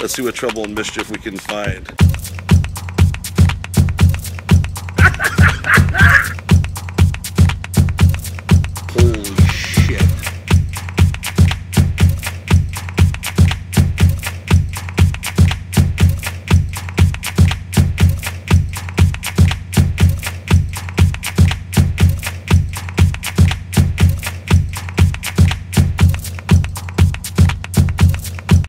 Let's see what trouble and mischief we can find.